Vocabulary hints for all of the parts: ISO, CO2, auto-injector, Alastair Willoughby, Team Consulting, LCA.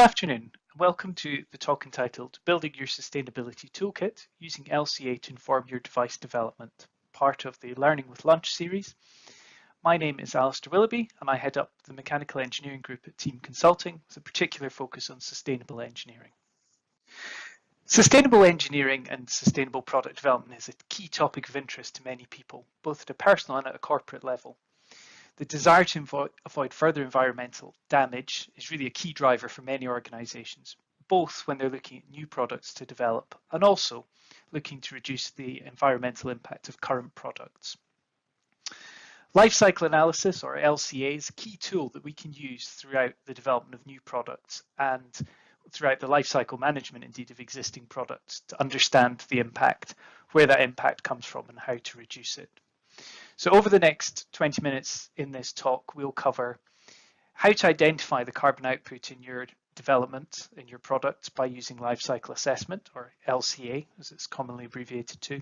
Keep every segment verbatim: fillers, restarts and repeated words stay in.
Good afternoon and welcome to the talk entitled Building Your Sustainability Toolkit Using L C A to Inform Your Device Development, part of the Learning with Lunch series. My name is Alastair Willoughby and I head up the Mechanical Engineering Group at Team Consulting with a particular focus on sustainable engineering. Sustainable engineering and sustainable product development is a key topic of interest to many people, both at a personal and at a corporate level. The desire to avoid further environmental damage is really a key driver for many organisations, both when they're looking at new products to develop and also looking to reduce the environmental impact of current products. Life cycle analysis, or L C A, is a key tool that we can use throughout the development of new products and throughout the life cycle management, indeed, of existing products to understand the impact, where that impact comes from and how to reduce it. So over the next twenty minutes in this talk, we'll cover how to identify the carbon output in your development, in your product, by using life cycle assessment, or L C A, as it's commonly abbreviated to.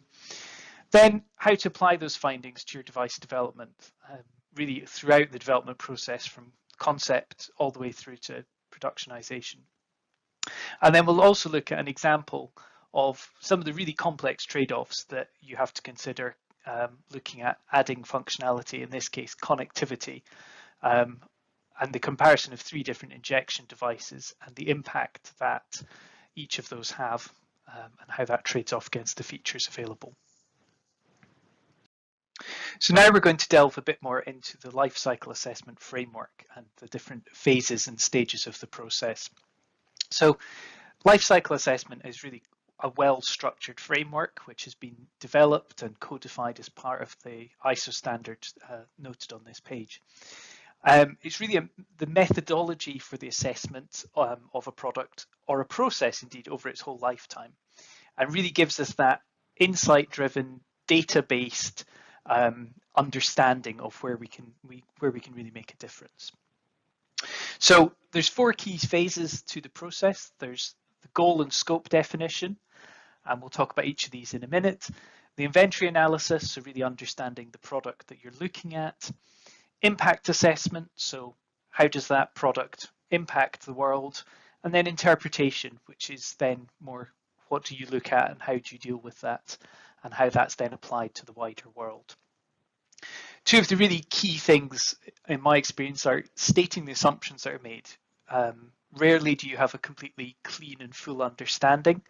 Then how to apply those findings to your device development, um, really throughout the development process from concept all the way through to productionization. And then we'll also look at an example of some of the really complex trade-offs that you have to consider Um, looking at adding functionality, in this case connectivity, um, and the comparison of three different injection devices and the impact that each of those have um, and how that trades off against the features available. So now we're going to delve a bit more into the life cycle assessment framework and the different phases and stages of the process. So life cycle assessment is really a well-structured framework which has been developed and codified as part of the I S O standard uh, noted on this page. Um, it's really a, the methodology for the assessment um, of a product or a process, indeed, over its whole lifetime, and really gives us that insight-driven, data-based um, understanding of where we can we, where we can really make a difference. So there's four key phases to the process. There's the goal and scope definition, and we'll talk about each of these in a minute. The inventory analysis, so really understanding the product that you're looking at. Impact assessment, so how does that product impact the world? And then interpretation, which is then more what do you look at and how do you deal with that and how that's then applied to the wider world. Two of the really key things in my experience are stating the assumptions that are made. Um, rarely do you have a completely clean and full understanding.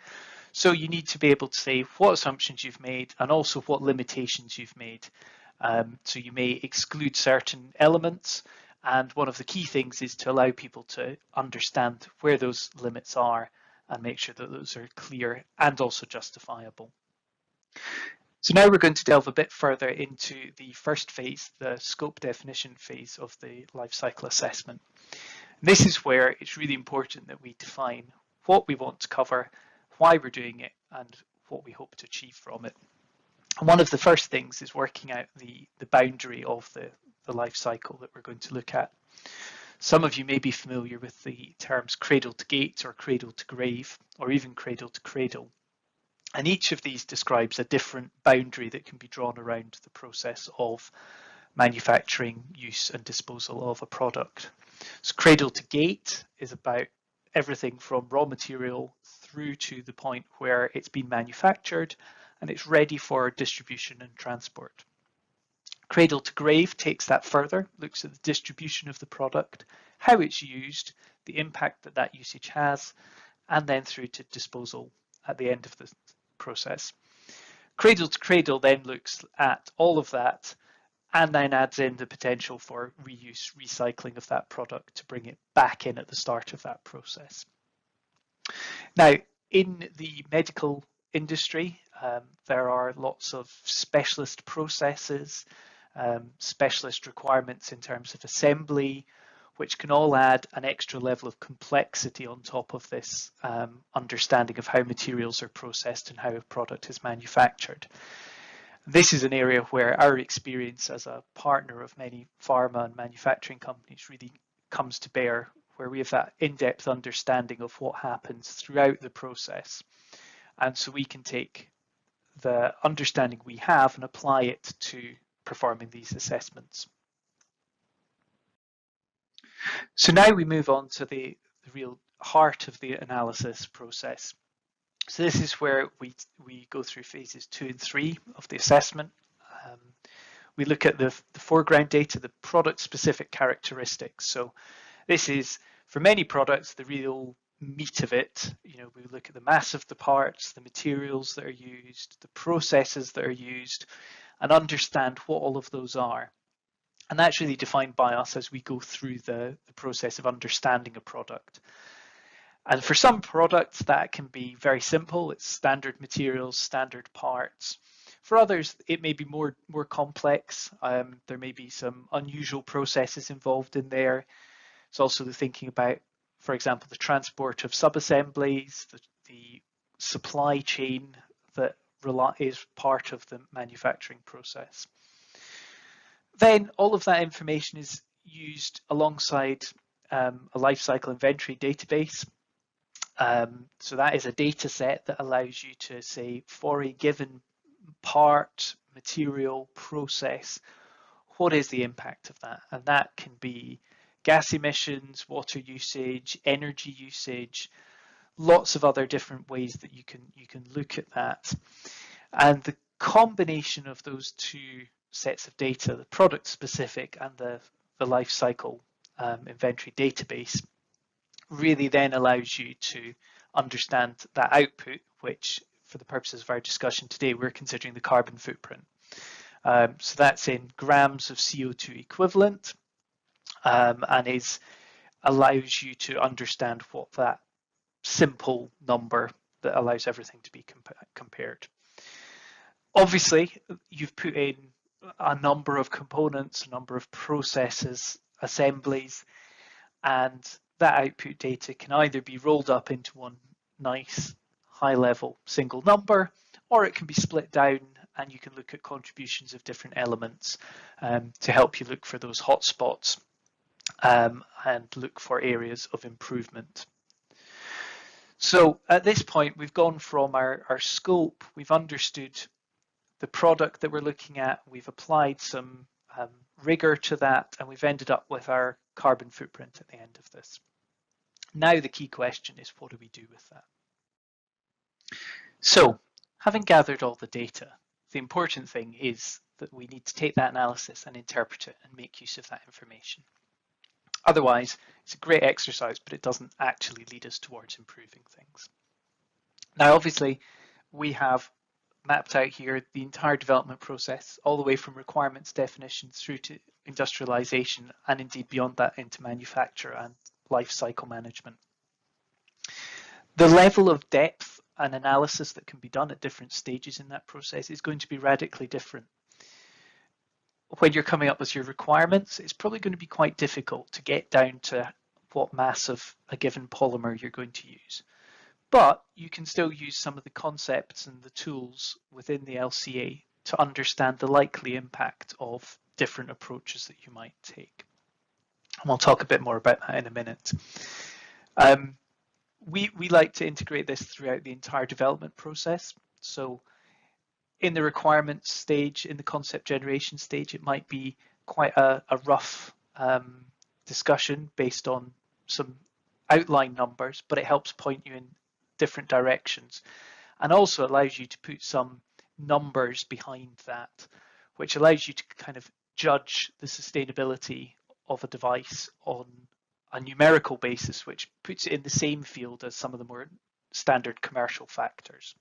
So you need to be able to say what assumptions you've made and also what limitations you've made. Um, so you may exclude certain elements. And one of the key things is to allow people to understand where those limits are and make sure that those are clear and also justifiable. So now we're going to delve a bit further into the first phase, the scope definition phase of the life cycle assessment. This is where it's really important that we define what we want to cover, why we're doing it, and what we hope to achieve from it. And one of the first things is working out the, the boundary of the, the life cycle that we're going to look at. Some of you may be familiar with the terms cradle to gate or cradle to grave, or even cradle to cradle. And each of these describes a different boundary that can be drawn around the process of manufacturing, use and disposal of a product. So cradle to gate is about everything from raw material through to the point where it's been manufactured and it's ready for distribution and transport. Cradle to grave takes that further, looks at the distribution of the product, how it's used, the impact that that usage has, and then through to disposal at the end of the process. Cradle to cradle then looks at all of that and then adds in the potential for reuse, recycling of that product to bring it back in at the start of that process. Now, in the medical industry, um, there are lots of specialist processes, um, specialist requirements in terms of assembly, which can all add an extra level of complexity on top of this um, understanding of how materials are processed and how a product is manufactured. This is an area where our experience as a partner of many pharma and manufacturing companies really comes to bear, where we have that in-depth understanding of what happens throughout the process. And so we can take the understanding we have and apply it to performing these assessments. So now we move on to the, the real heart of the analysis process. So this is where we, we go through phases two and three of the assessment. Um, we look at the, the foreground data, the product specific characteristics. So this is, for many products, the real meat of it. You know, we look at the mass of the parts, the materials that are used, the processes that are used, and understand what all of those are. And that's really defined by us as we go through the, the process of understanding a product. And for some products, that can be very simple. It's standard materials, standard parts. For others, it may be more, more complex. Um, there may be some unusual processes involved in there. It's also the thinking about, for example, the transport of sub-assemblies, the, the supply chain that rely, is part of the manufacturing process. Then all of that information is used alongside um, a lifecycle inventory database. Um, so that is a data set that allows you to say for a given part, material, process, what is the impact of that? And that can be gas emissions, water usage, energy usage, lots of other different ways that you can, you can look at that. And the combination of those two sets of data, the product specific and the, the life cycle um, inventory database, really then allows you to understand that output, which for the purposes of our discussion today, we're considering the carbon footprint. Um, so that's in grams of C O two equivalent, um, and is allows you to understand what that simple number that allows everything to be comp compared. Obviously, you've put in a number of components, a number of processes, assemblies, and that output data can either be rolled up into one nice high level single number, or it can be split down and you can look at contributions of different elements um, to help you look for those hot spots um, and look for areas of improvement. So at this point, we've gone from our, our scope, we've understood the product that we're looking at, we've applied some um, rigor to that, and we've ended up with our carbon footprint at the end of this. Now the key question is, what do we do with that? So, having gathered all the data, the important thing is that we need to take that analysis and interpret it and make use of that information. Otherwise, it's a great exercise, but it doesn't actually lead us towards improving things. Now, obviously, we have mapped out here the entire development process, all the way from requirements definition through to industrialization, and indeed beyond that into manufacture and life cycle management. The level of depth and analysis that can be done at different stages in that process is going to be radically different. When you're coming up with your requirements, it's probably going to be quite difficult to get down to what mass of a given polymer you're going to use. But you can still use some of the concepts and the tools within the L C A to understand the likely impact of different approaches that you might take. And we'll talk a bit more about that in a minute. Um, we, we like to integrate this throughout the entire development process. So in the requirements stage, in the concept generation stage, it might be quite a, a rough um, discussion based on some outline numbers, but it helps point you in different directions, and also allows you to put some numbers behind that, which allows you to kind of judge the sustainability of a device on a numerical basis, which puts it in the same field as some of the more standard commercial factors.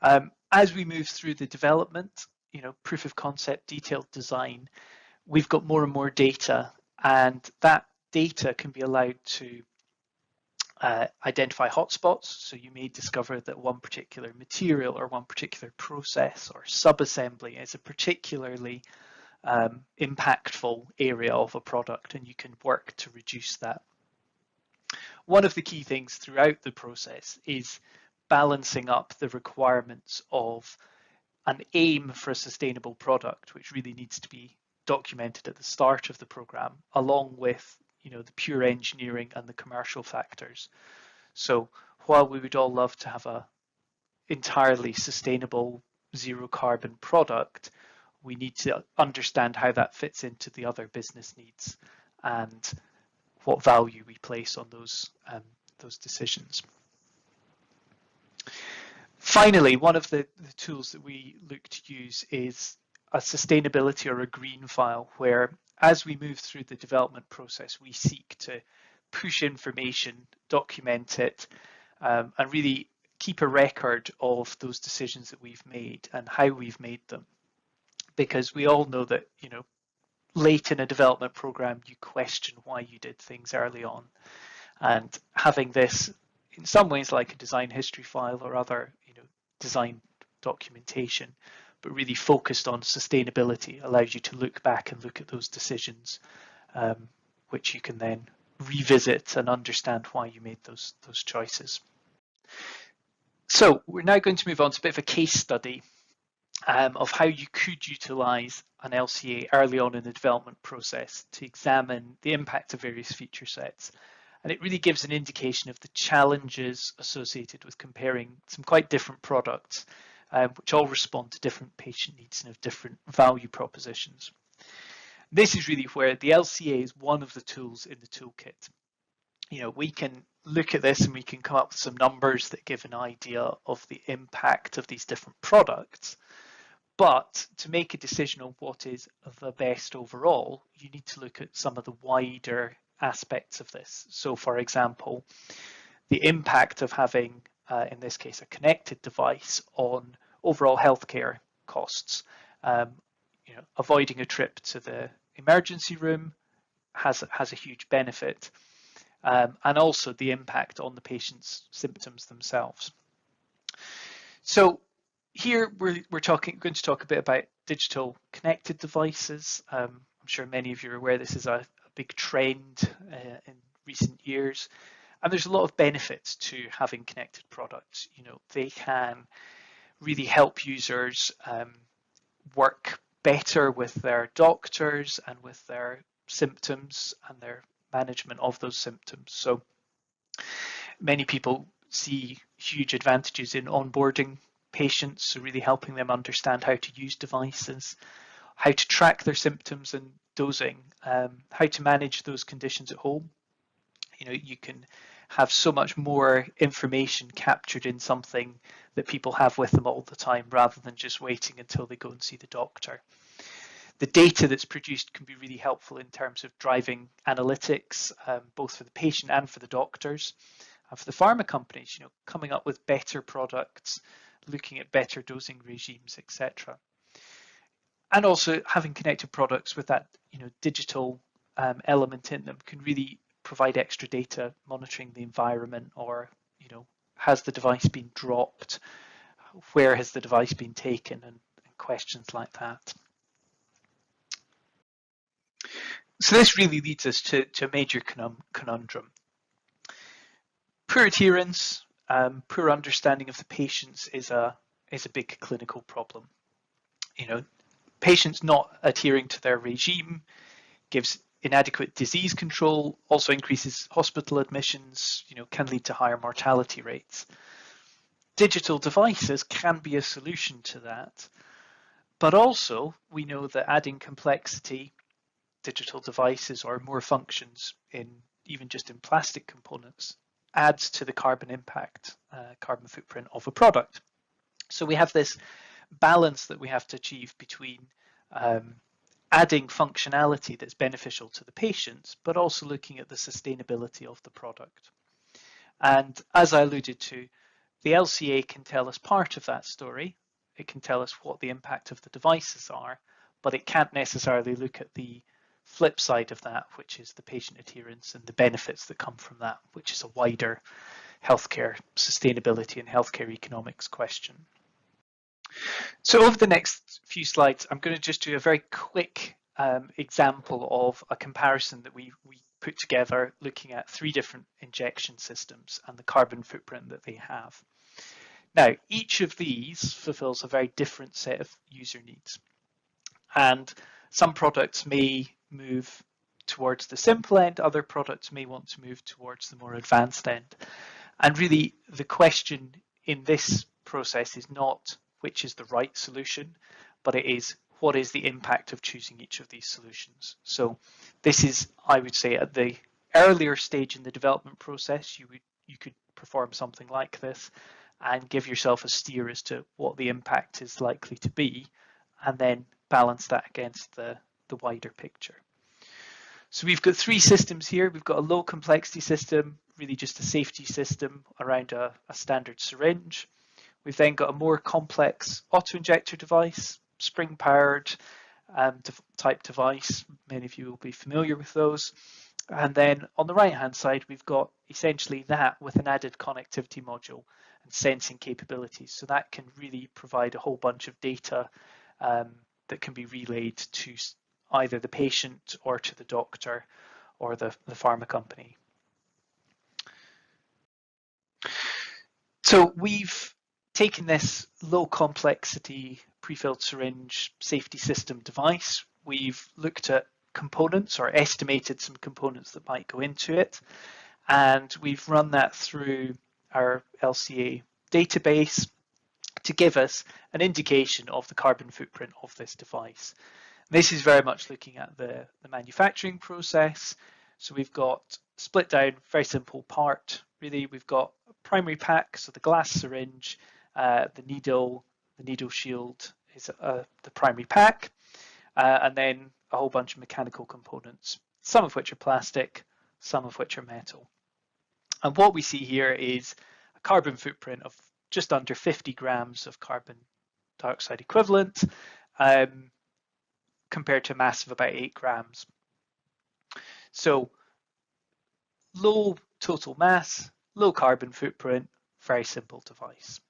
Um, as we move through the development, you know, proof of concept, detailed design, we've got more and more data, and that data can be allowed to Uh, identify hotspots. So you may discover that one particular material or one particular process or sub-assembly is a particularly um, impactful area of a product, and you can work to reduce that. One of the key things throughout the process is balancing up the requirements of an aim for a sustainable product, which really needs to be documented at the start of the program, along with you know, the pure engineering and the commercial factors. So while we would all love to have a entirely sustainable zero carbon product, we need to understand how that fits into the other business needs and what value we place on those, um, those decisions. Finally, one of the, the tools that we look to use is a sustainability or a green file, where as we move through the development process, we seek to push information, document it, um, and really keep a record of those decisions that we've made and how we've made them. Because we all know that, you know, late in a development program, you question why you did things early on. And having this, in some ways, like a design history file or other, you know, design documentation, but really focused on sustainability, allows you to look back and look at those decisions, um, which you can then revisit and understand why you made those, those choices. So we're now going to move on to a bit of a case study um, of how you could utilise an L C A early on in the development process to examine the impact of various feature sets. And it really gives an indication of the challenges associated with comparing some quite different products, Um, which all respond to different patient needs and have different value propositions. This is really where the L C A is one of the tools in the toolkit. You know, we can look at this and we can come up with some numbers that give an idea of the impact of these different products, but to make a decision on what is the best overall, you need to look at some of the wider aspects of this. So for example, the impact of having Uh, in this case, a connected device on overall healthcare costs. Um, you know, avoiding a trip to the emergency room has, has a huge benefit, um, and also the impact on the patient's symptoms themselves. So here we're, we're talking, going to talk a bit about digital connected devices. Um, I'm sure many of you are aware this is a, a big trend uh, in recent years. And there's a lot of benefits to having connected products. You know, they can really help users um, work better with their doctors and with their symptoms and their management of those symptoms. So many people see huge advantages in onboarding patients, so really helping them understand how to use devices, how to track their symptoms and dosing, um, how to manage those conditions at home. You know, you can have so much more information captured in something that people have with them all the time, rather than just waiting until they go and see the doctor. The data that's produced can be really helpful in terms of driving analytics, um, both for the patient and for the doctors, and for the pharma companies, you know, coming up with better products, looking at better dosing regimes, et cetera. And also having connected products with that, you know, digital um, element in them can really provide extra data monitoring the environment, or, you know, has the device been dropped? Where has the device been taken? And, and questions like that. So this really leads us to, to a major conundrum. Poor adherence, um, poor understanding of the patients is a, is a big clinical problem. You know, patients not adhering to their regime gives inadequate disease control, also increases hospital admissions, you know, can lead to higher mortality rates. Digital devices can be a solution to that, but also we know that adding complexity, digital devices or more functions in even just in plastic components adds to the carbon impact, uh, carbon footprint of a product. So we have this balance that we have to achieve between um, adding functionality that's beneficial to the patients, but also looking at the sustainability of the product. And as I alluded to, the L C A can tell us part of that story. It can tell us what the impact of the devices are, but it can't necessarily look at the flip side of that, which is the patient adherence and the benefits that come from that, which is a wider healthcare sustainability and healthcare economics question. So over the next few slides, I'm going to just do a very quick um, example of a comparison that we, we put together looking at three different injection systems and the carbon footprint that they have. Now, each of these fulfills a very different set of user needs, and some products may move towards the simple end, other products may want to move towards the more advanced end. And really, the question in this process is not which is the right solution, but it is what is the impact of choosing each of these solutions. So this is, I would say, at the earlier stage in the development process, you would you could perform something like this and give yourself a steer as to what the impact is likely to be, and then balance that against the, the wider picture. So we've got three systems here. We've got a low complexity system, really just a safety system around a, a standard syringe. We've then got a more complex auto-injector device, spring-powered um, type device. Many of you will be familiar with those. And then on the right-hand side, we've got essentially that with an added connectivity module and sensing capabilities. So that can really provide a whole bunch of data um, that can be relayed to either the patient or to the doctor or the, the pharma company. So we've taken this low complexity prefilled syringe safety system device. We've looked at components or estimated some components that might go into it. And we've run that through our L C A database to give us an indication of the carbon footprint of this device. This is very much looking at the, the manufacturing process. So we've got split down, very simple part, really. We've got a primary pack, so the glass syringe, uh, the needle, the needle shield is uh, the primary pack, uh, and then a whole bunch of mechanical components, some of which are plastic, some of which are metal. And what we see here is a carbon footprint of just under fifty grams of carbon dioxide equivalent, um, compared to a mass of about eight grams. So low total mass, low carbon footprint, very simple device.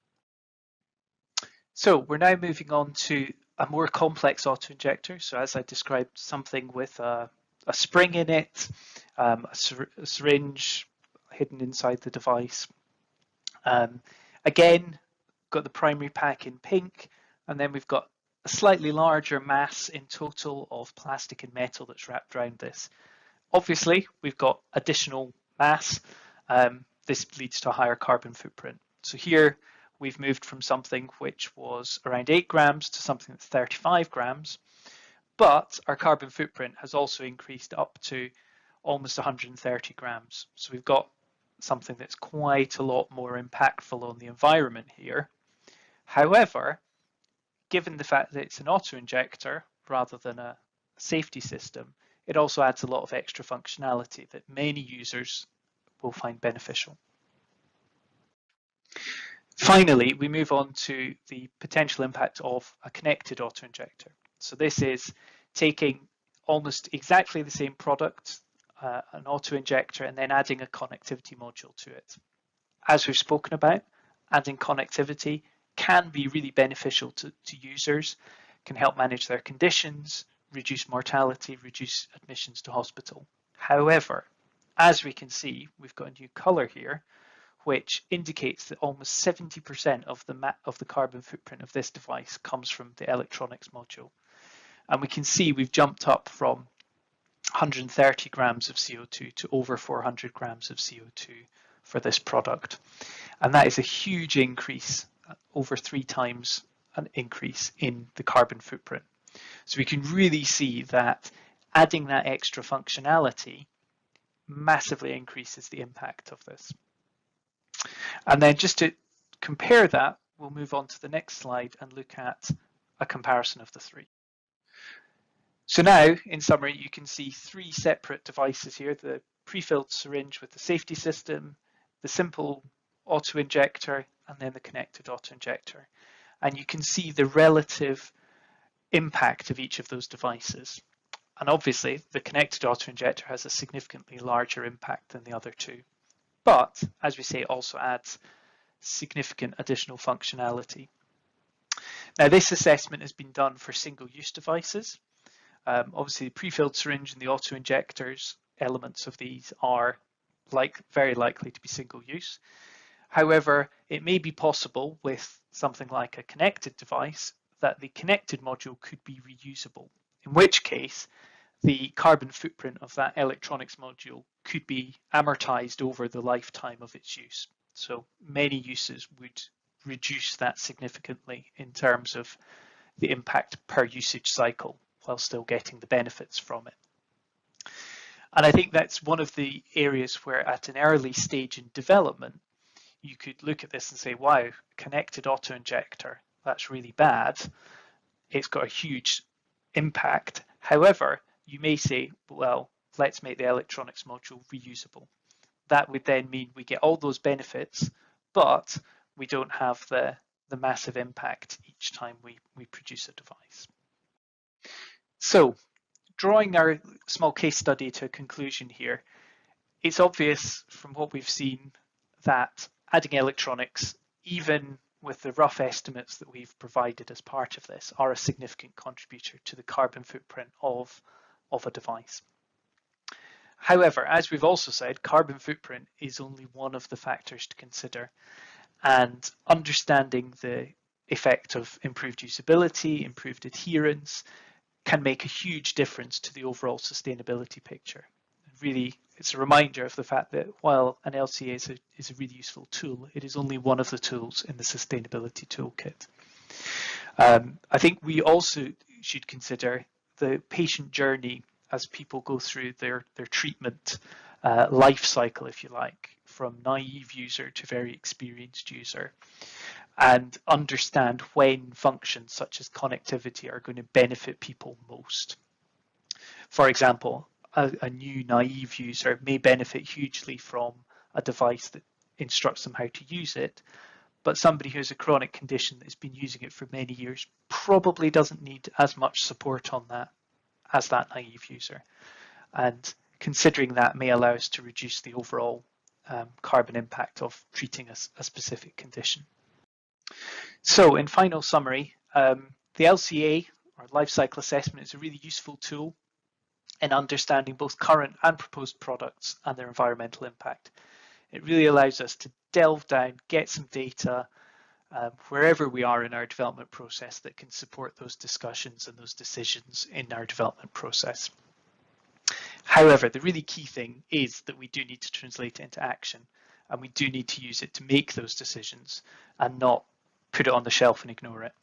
So we're now moving on to a more complex auto-injector. So as I described, something with a, a spring in it, um, a, syr a syringe hidden inside the device. Um, again, got the primary pack in pink, and then we've got a slightly larger mass in total of plastic and metal that's wrapped around this. Obviously, we've got additional mass. Um, this leads to a higher carbon footprint. So here we've moved from something which was around eight grams to something that's thirty-five grams, but our carbon footprint has also increased up to almost one hundred thirty grams. So we've got something that's quite a lot more impactful on the environment here. However, given the fact that it's an auto-injector rather than a safety system, it also adds a lot of extra functionality that many users will find beneficial. Finally, we move on to the potential impact of a connected auto-injector. So this is taking almost exactly the same product, uh, an auto-injector, and then adding a connectivity module to it. As we've spoken about, adding connectivity can be really beneficial to, to users, can help manage their conditions, reduce mortality, reduce admissions to hospital. However, as we can see, we've got a new color here, which indicates that almost seventy percent of the ma of the carbon footprint of this device comes from the electronics module. And we can see we've jumped up from one hundred thirty grams of C O two to over four hundred grams of C O two for this product. And that is a huge increase, over three times an increase in the carbon footprint. So we can really see that adding that extra functionality massively increases the impact of this. And then just to compare that, we'll move on to the next slide and look at a comparison of the three. So now, in summary, you can see three separate devices here, the pre-filled syringe with the safety system, the simple auto-injector, and then the connected auto-injector. And you can see the relative impact of each of those devices. And obviously, the connected auto-injector has a significantly larger impact than the other two. But, as we say, it also adds significant additional functionality. Now, this assessment has been done for single-use devices. Um, obviously, the pre-filled syringe and the auto-injectors, elements of these are like, very likely to be single-use. However, it may be possible with something like a connected device that the connected module could be reusable, in which case the carbon footprint of that electronics module could be amortized over the lifetime of its use. So many uses would reduce that significantly in terms of the impact per usage cycle while still getting the benefits from it. And I think that's one of the areas where at an early stage in development, you could look at this and say, wow, connected autoinjector, that's really bad. It's got a huge impact. However, you may say, well, let's make the electronics module reusable. That would then mean we get all those benefits, but we don't have the, the massive impact each time we, we produce a device. So drawing our small case study to a conclusion here, it's obvious from what we've seen that adding electronics, even with the rough estimates that we've provided as part of this, are a significant contributor to the carbon footprint of, of a device. However, as we've also said, carbon footprint is only one of the factors to consider, and understanding the effect of improved usability, improved adherence, can make a huge difference to the overall sustainability picture. Really, it's a reminder of the fact that while an L C A is a, is a really useful tool, it is only one of the tools in the sustainability toolkit. Um, I think we also should consider the patient journey as people go through their, their treatment uh, life cycle, if you like, from naive user to very experienced user, and understand when functions such as connectivity are going to benefit people most. For example, a, a new naive user may benefit hugely from a device that instructs them how to use it, but somebody who has a chronic condition that has been using it for many years probably doesn't need as much support on that as that naive user, and considering that may allow us to reduce the overall um, carbon impact of treating a, a specific condition. So in final summary, um, the L C A, or life cycle assessment, is a really useful tool in understanding both current and proposed products and their environmental impact. It really allows us to delve down, get some data, Um, wherever we are in our development process, that can support those discussions and those decisions in our development process. However, the really key thing is that we do need to translate it into action, and we do need to use it to make those decisions and not put it on the shelf and ignore it.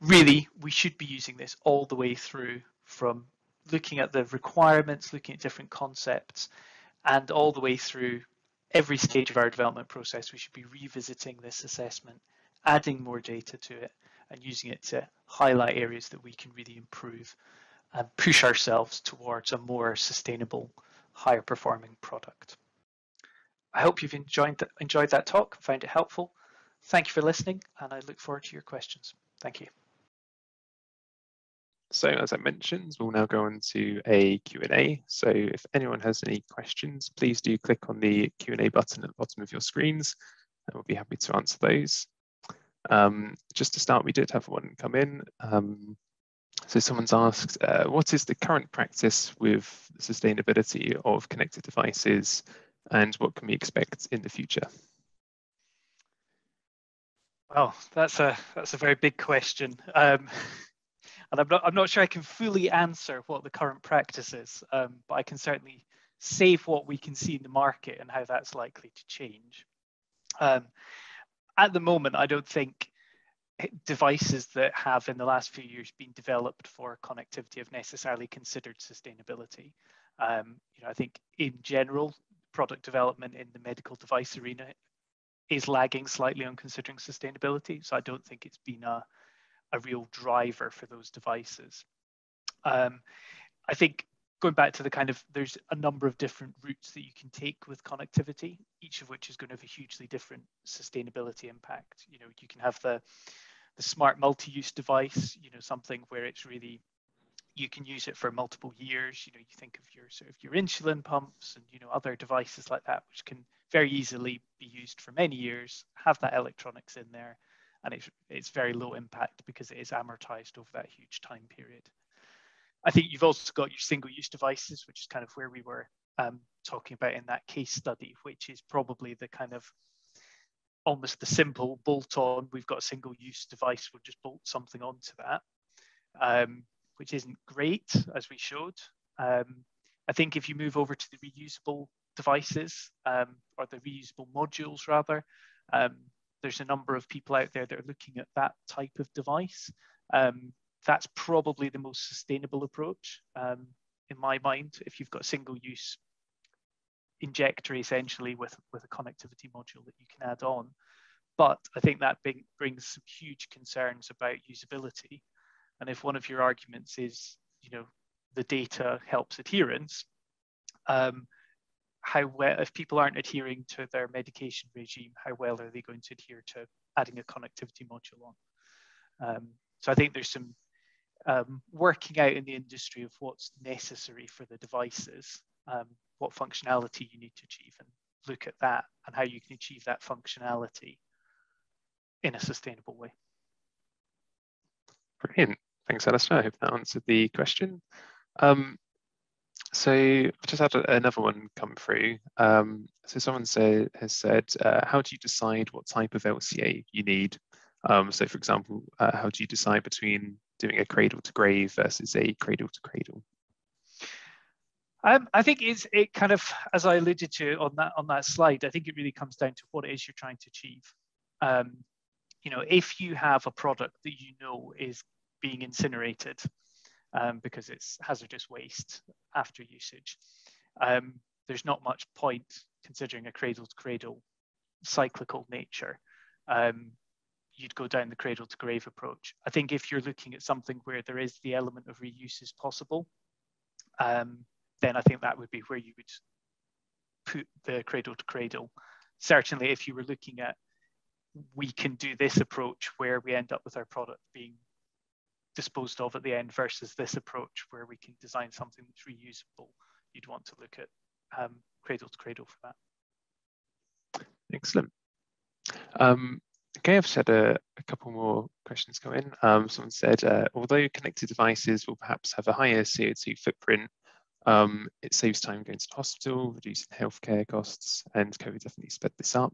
Really, we should be using this all the way through, from looking at the requirements, looking at different concepts, and all the way through every stage of our development process. We should be revisiting this assessment, adding more data to it, and using it to highlight areas that we can really improve and push ourselves towards a more sustainable, higher performing product. I hope you've enjoyed, the, enjoyed that talk and found it helpful. Thank you for listening, and I look forward to your questions. Thank you. So as I mentioned, we'll now go on to a Q and A. So if anyone has any questions, please do click on the Q and A button at the bottom of your screens, and we'll be happy to answer those. Um, just to start, we did have one come in. Um, so someone's asked, uh, what is the current practice with the sustainability of connected devices, and what can we expect in the future? Well, that's a, that's a very big question. Um, And I'm not, I'm not sure I can fully answer what the current practice is, um, but I can certainly save what we can see in the market and how that's likely to change. Um, at the moment, I don't think devices that have in the last few years been developed for connectivity have necessarily considered sustainability. Um, you know, I think in general, product development in the medical device arena is lagging slightly on considering sustainability. So I don't think it's been a a real driver for those devices. Um, I think going back to the kind of, there's a number of different routes that you can take with connectivity, each of which is going to have a hugely different sustainability impact. You know, you can have the, the smart multi-use device, you know, something where it's really, you can use it for multiple years. You know, you think of your sort of your insulin pumps and, you know, other devices like that, which can very easily be used for many years, have that electronics in there, and it's, it's very low impact because it is amortized over that huge time period. I think you've also got your single-use devices, which is kind of where we were um, talking about in that case study, which is probably the kind of almost the simple bolt-on, we've got a single-use device, we'll just bolt something onto that, um, which isn't great, as we showed. Um, I think if you move over to the reusable devices, um, or the reusable modules rather, um, there's a number of people out there that are looking at that type of device. Um, that's probably the most sustainable approach. Um, in my mind, if you've got single use injector essentially with, with a connectivity module that you can add on. But I think that big, brings some huge concerns about usability. And if one of your arguments is, you know, the data helps adherence, um, how well, if people aren't adhering to their medication regime, how well are they going to adhere to adding a connectivity module on? Um, so I think there's some um, working out in the industry of what's necessary for the devices, um, what functionality you need to achieve, and look at that and how you can achieve that functionality in a sustainable way. Brilliant. Thanks, Alastair. I hope that answered the question. Um, so I've just had a, another one come through. Um, so someone say, has said, uh, how do you decide what type of L C A you need? Um, so for example, uh, how do you decide between doing a cradle to grave versus a cradle to cradle? Um, I think it's, it kind of, as I alluded to on that, on that slide, I think it really comes down to what it is you're trying to achieve. Um, you know, if you have a product that you know is being incinerated um, because it's hazardous waste after usage, um, there's not much point considering a cradle-to-cradle cyclical nature. Um, you'd go down the cradle-to-grave approach. I think if you're looking at something where there is the element of reuse is possible, um, then I think that would be where you would put the cradle-to-cradle. Certainly, if you were looking at, we can do this approach where we end up with our product being disposed of at the end versus this approach where we can design something that's reusable, you'd want to look at um, cradle to cradle for that. Excellent. Um, okay, I've just had a, a couple more questions come in. Um, someone said, uh, although connected devices will perhaps have a higher C O two footprint, um, it saves time going to the hospital, reducing healthcare costs, and COVID definitely sped this up.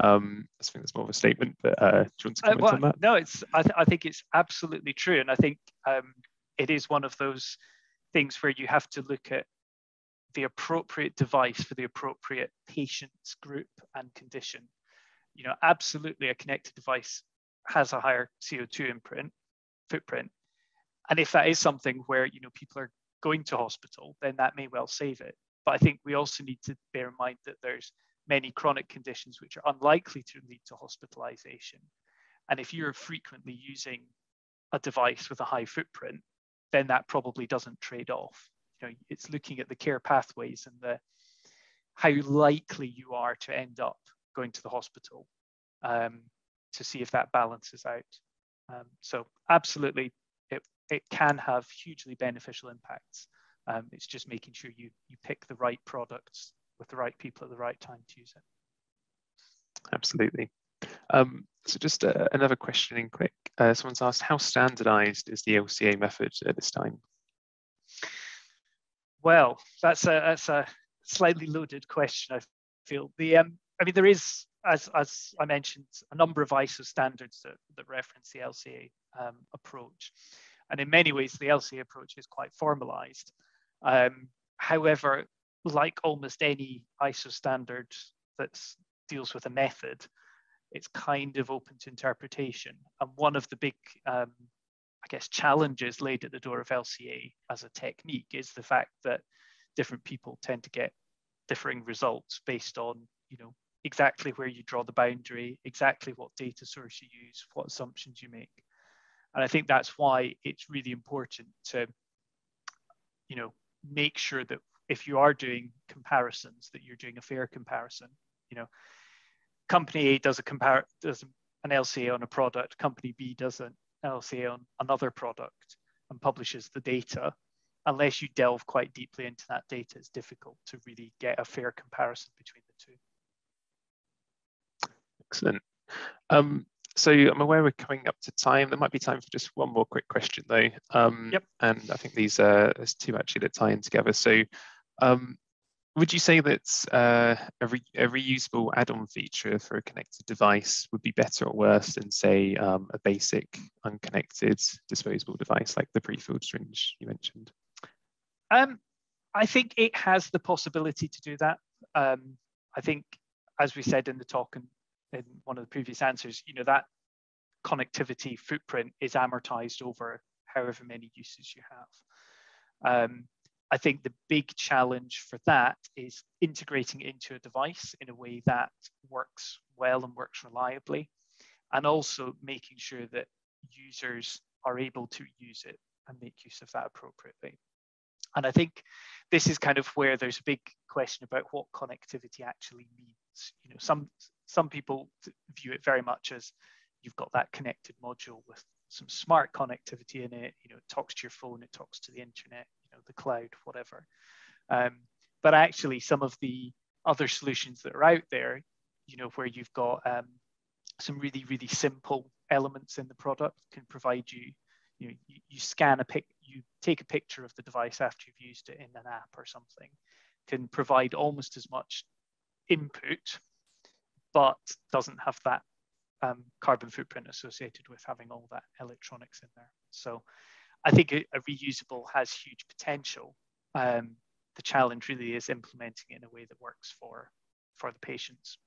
Um, I think that's more of a statement, but uh, do you want to comment uh, well, on that? No, it's. I, th I think it's absolutely true, and I think um, it is one of those things where you have to look at the appropriate device for the appropriate patient's group and condition. You know, absolutely, a connected device has a higher C O two imprint, footprint, and if that is something where you know people are going to hospital, then that may well save it. But I think we also need to bear in mind that there's many chronic conditions which are unlikely to lead to hospitalization. And if you're frequently using a device with a high footprint, then that probably doesn't trade off. You know, it's looking at the care pathways and the how likely you are to end up going to the hospital um, to see if that balances out. Um, so absolutely, it, it can have hugely beneficial impacts. Um, it's just making sure you, you pick the right products with the right people at the right time to use it. Absolutely. Um, so just uh, another question in quick. Uh, someone's asked, how standardized is the L C A method at this time? Well, that's a, that's a slightly loaded question, I feel. The, um, I mean, there is, as, as I mentioned, a number of I S O standards that, that reference the L C A um, approach. And in many ways, the L C A approach is quite formalized. Um, however, like almost any I S O standard that deals with a method, it's kind of open to interpretation. And one of the big, um, I guess, challenges laid at the door of L C A as a technique is the fact that different people tend to get differing results based on, you know, exactly where you draw the boundary, exactly what data source you use, what assumptions you make. And I think that's why it's really important to, you know, make sure that if you are doing comparisons, that you're doing a fair comparison. You know, company A does a compare does an L C A on a product, company B does an L C A on another product and publishes the data. Unless you delve quite deeply into that data, it's difficult to really get a fair comparison between the two. Excellent. Um, so I'm aware we're coming up to time. There might be time for just one more quick question though. Um, yep. And I think these uh, there's two actually that tie in together. So. Um, would you say that uh, a, re a reusable add-on feature for a connected device would be better or worse than, say, um, a basic unconnected disposable device like the pre-filled syringe you mentioned? Um, I think it has the possibility to do that. Um, I think, as we said in the talk and in one of the previous answers, you know, that connectivity footprint is amortized over however many uses you have. Um, I think the big challenge for that is integrating it into a device in a way that works well and works reliably, and also making sure that users are able to use it and make use of that appropriately. And I think this is kind of where there's a big question about what connectivity actually means. You know, some some people view it very much as you've got that connected module with some smart connectivity in it. You know, it talks to your phone, it talks to the internet, you know, the cloud, whatever. Um, but actually, some of the other solutions that are out there, you know, where you've got um, some really, really simple elements in the product can provide you. You know, you, you scan a pic, you take a picture of the device after you've used it in an app or something, can provide almost as much input, but doesn't have that um, carbon footprint associated with having all that electronics in there. So I think a, a reusable has huge potential. Um, the challenge really is implementing it in a way that works for, for the patients.